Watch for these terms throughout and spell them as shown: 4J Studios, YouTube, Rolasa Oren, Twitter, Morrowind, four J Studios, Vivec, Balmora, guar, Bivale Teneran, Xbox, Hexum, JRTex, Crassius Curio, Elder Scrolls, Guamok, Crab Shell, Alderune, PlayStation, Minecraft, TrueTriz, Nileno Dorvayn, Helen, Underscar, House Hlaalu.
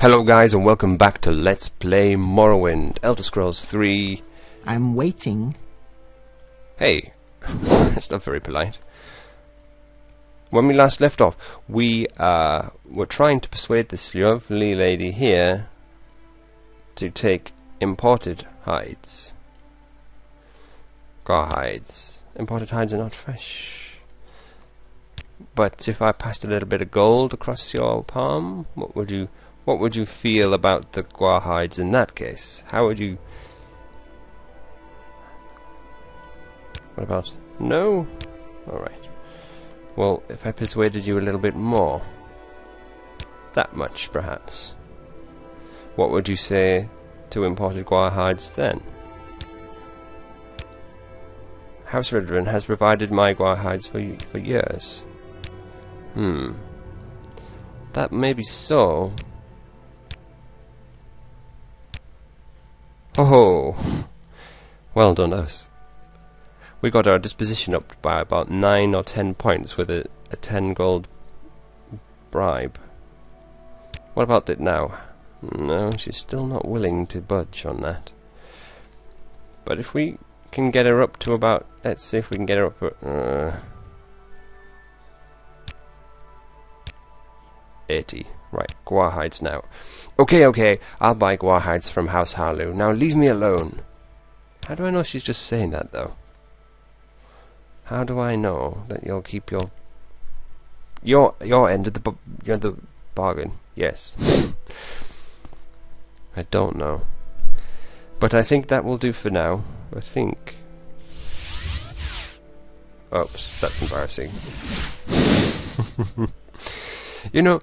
Hello guys and welcome back to Let's Play Morrowind, Elder Scrolls 3. I'm waiting. Hey, that's not very polite. When we last left off, we were trying to persuade this lovely lady here to take imported hides. Gar hides. Imported hides are not fresh. But if I passed a little bit of gold across your palm, what would you feel about the guar hides in that case? How would you... What about... No? Alright. Well, if I persuaded you a little bit more... That much, perhaps. What would you say to imported guar hides then? House Hlaalu has provided my guar hides for years. That may be so... Oh, well done us. We got our disposition up by about 9 or 10 points with a 10 gold bribe. What about it now? No, she's still not willing to budge on that. But if we can get her up to about... Let's see if we can get her up... To, 80. Right, guar hides now. Okay, I'll buy guar hides from House Hlaalu. Now leave me alone. How do I know she's just saying that, though? How do I know that you'll keep your end of the bargain? Yes. I don't know. But I think that will do for now. I think. Oops, that's embarrassing. You know...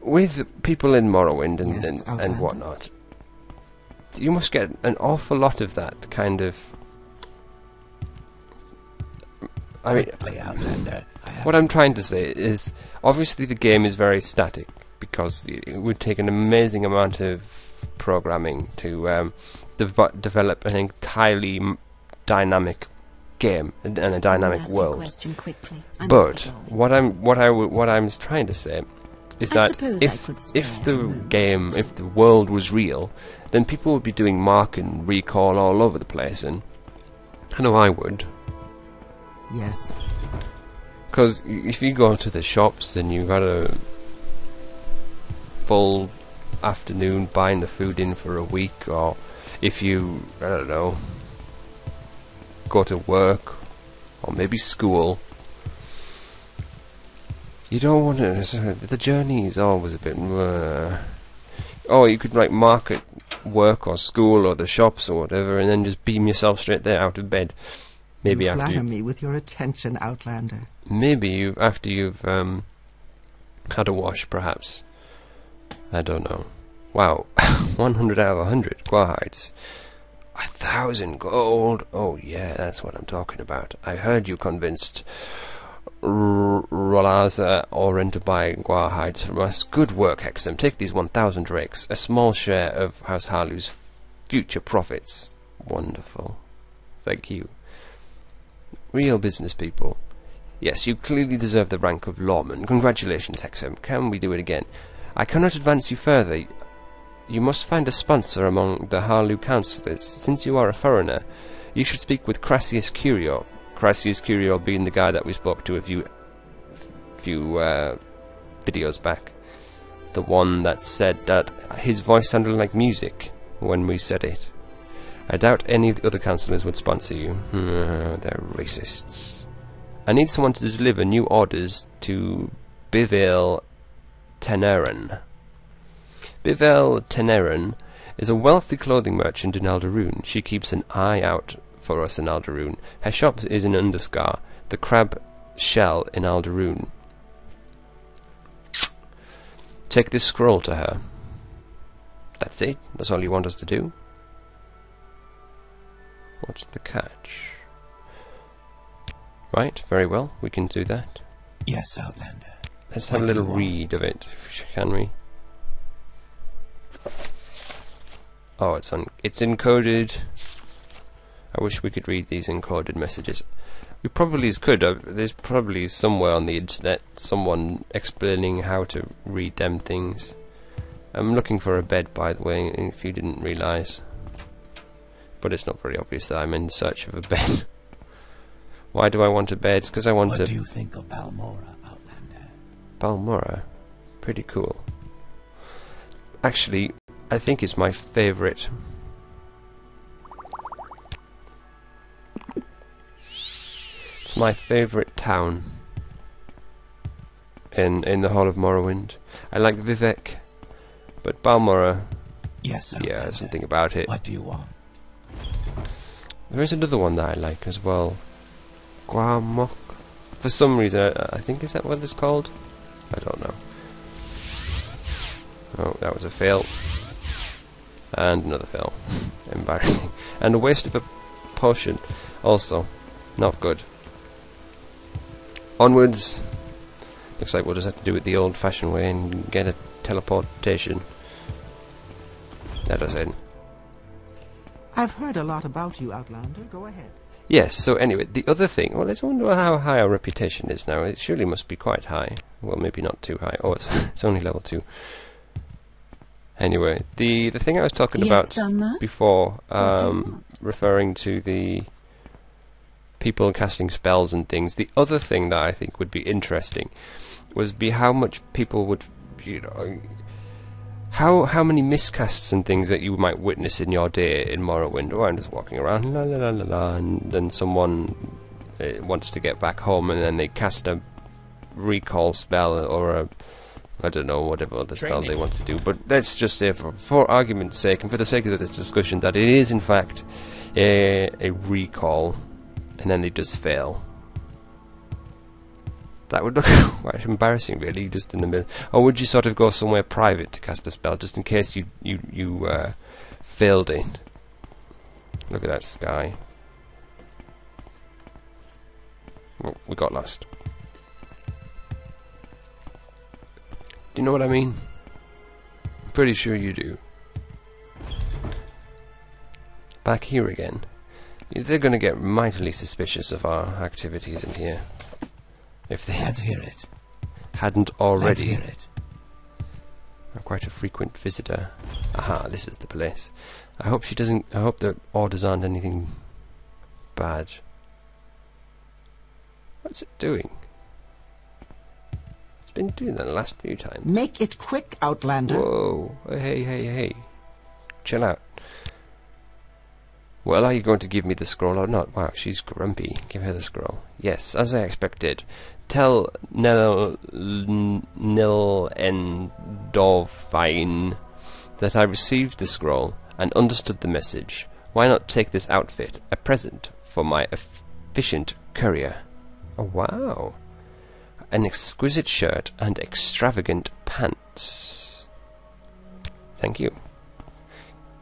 With people in Morrowind and whatnot, you must get an awful lot of that kind of... I mean, what I'm trying to say is, obviously the game is very static, because it would take an amazing amount of programming to develop an entirely dynamic game and a dynamic world. But what I'm trying to say is that if the game, if the world was real, then people would be doing mark and recall all over the place, and I know I would. Yes. Because if you go to the shops and you've got a full afternoon buying the food in for a week, or if you, I don't know, go to work or maybe school, you don't want to... The journey is always a bit... Oh, you could like mark at work or school or the shops or whatever, and then just beam yourself straight there out of bed. Maybe you after flatter me with your attention, Outlander. Maybe you after you've had a wash, perhaps. I don't know. Wow, 100 out of 100 guar hides. 1,000 gold. Oh yeah, that's what I'm talking about. I heard you convinced Rolasa Oren to buy guar hides from us. Good work, Hexum. Take these 1,000 drakes, a small share of House Hlaalu's future profits. Wonderful. Thank you. Real business people. Yes, you clearly deserve the rank of lawman. Congratulations, Hexum. Can we do it again? I cannot advance you further. You must find a sponsor among the Hlaalu councillors. Since you are a foreigner, you should speak with Crassius Curio. Crassius Curio being the guy that we spoke to a few videos back. The one that said that his voice sounded like music when we said it. I doubt any of the other councillors would sponsor you. They're racists. I need someone to deliver new orders to Bivale Teneran. Bivale Teneran is a wealthy clothing merchant in Alderune. She keeps an eye out for us in Alderune. Her shop is in Underscar, the Crab Shell in Alderune. Take this scroll to her. That's it? That's all you want us to do? What's the catch? Right, very well. We can do that. Yes, Outlander. Let's have a little read of it, can we? Oh, it's encoded. I wish we could read these encoded messages. We probably could. There's probably somewhere on the internet someone explaining how to read them things. I'm looking for a bed, by the way, if you didn't realise. But it's not very obvious that I'm in search of a bed. Why do I want a bed? Because I want to... What do you think of Balmora, Outlander? Balmora? Pretty cool. Actually, I think it's my favourite... my favourite town in the whole of Morrowind. I like Vivec, but Balmora. Yes, sir, yeah, there's something about it. What do you want? There is another one that I like as well. Guamok. For some reason, I think is that what it's called? I don't know. Oh, that was a fail. And another fail. Embarrassing. And a waste of a potion. Also, not good. Onwards. Looks like we'll just have to do it the old-fashioned way and get a teleportation. That does it. I've heard a lot about you, Outlander. Go ahead. Yes, so anyway, the other thing... Well, let's wonder how high our reputation is now. It surely must be quite high. Well, maybe not too high. Oh, it's only level 2. Anyway, the thing I was talking about before, referring to the... people casting spells and things. The other thing that I think would be interesting would be how much people would, you know, how many miscasts and things that you might witness in your day in Morrowind. Oh, I'm just walking around, la la la la la, and then someone wants to get back home, and then they cast a recall spell or a, I don't know, whatever other spell they want to do. But let's just say, for argument's sake and for the sake of this discussion, that it is in fact a recall. And then they just fail. That would look quite embarrassing, really, just in the middle. Or would you sort of go somewhere private to cast a spell, just in case you failed it? Look at that sky. Oh, we got lost. Do you know what I mean? I'm pretty sure you do. Back here again. They're going to get mightily suspicious of our activities in here. If they hadn't already. Let's hear it. I'm quite a frequent visitor. Aha, this is the place. I hope she doesn't... I hope the orders aren't anything bad. What's it doing? It's been doing that the last few times. Make it quick, Outlander. Whoa. Hey, hey, hey. Chill out. Well, are you going to give me the scroll or not? Wow, she's grumpy. Give her the scroll. Yes, as I expected. Tell Nileno Dorvayn that I received the scroll and understood the message. Why not take this outfit, a present for my efficient courier? Oh, wow. An exquisite shirt and extravagant pants. Thank you.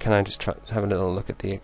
Can I just try to have a little look at the...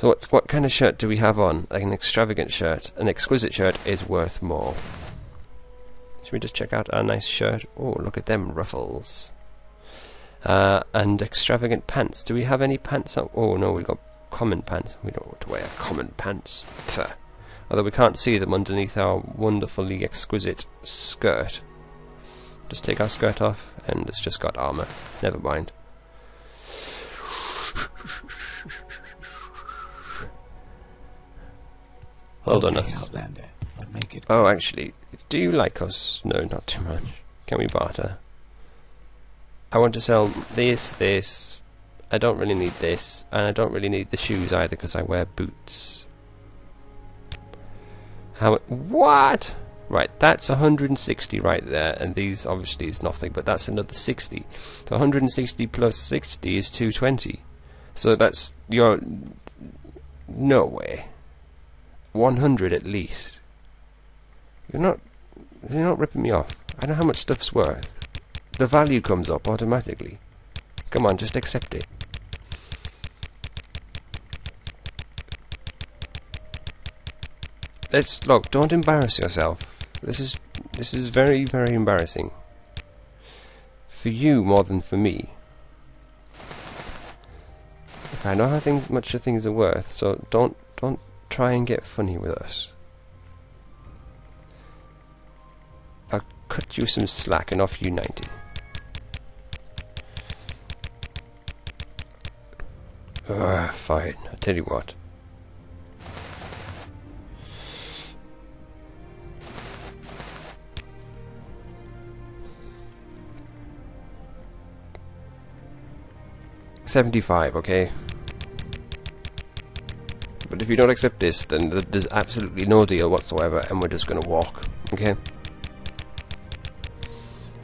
So what kind of shirt do we have on? Like an extravagant shirt. An exquisite shirt is worth more. Should we just check out our nice shirt? Oh, look at them ruffles. And extravagant pants. Do we have any pants? Oh no, we've got common pants. We don't want to wear common pants. Pfft. Although we can't see them underneath our wonderfully exquisite skirt. Just take our skirt off and it's just got armour. Never mind. Hold on us. Outlander, make it oh, actually, do you like us? No, not too much. Can we barter? I want to sell this. I don't really need this, and I don't really need the shoes either because I wear boots. How? What? Right, that's 160 right there, and these obviously is nothing, but that's another 60. So 160 plus 60 is 220. So that's your no way. 100 at least. You're not ripping me off. I know how much stuff's worth. The value comes up automatically. Come on, just accept it. Let's look. Don't embarrass yourself. This is very, very embarrassing. For you more than for me. If I know how much things are worth, so don't try and get funny with us. I'll cut you some slack and offer you 90. Fine. I'll tell you what. $75, okay? But if you don't accept this, then there's absolutely no deal whatsoever, and we're just gonna walk, okay?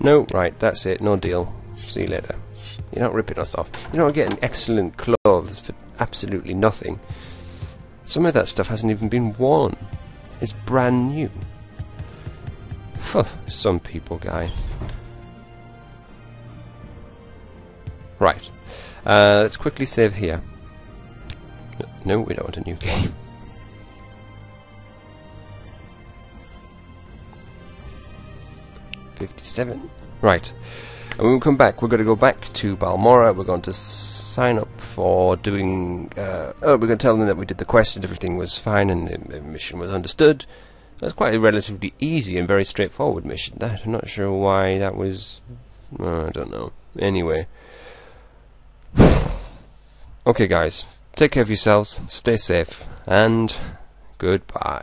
No, right, that's it, no deal. See you later. You're not ripping us off. You're not getting excellent clothes for absolutely nothing. Some of that stuff hasn't even been worn. It's brand new. Huh, some people, guys. Right. Let's quickly save here. No, we don't want a new game. $57. Right. And when we come back, we're going to go back to Balmora. We're going to sign up for doing... we're going to tell them that we did the quest and everything was fine and the mission was understood. That's quite a relatively easy and very straightforward mission. That I'm not sure why that was... I don't know. Anyway... Okay guys, take care of yourselves, stay safe, and goodbye.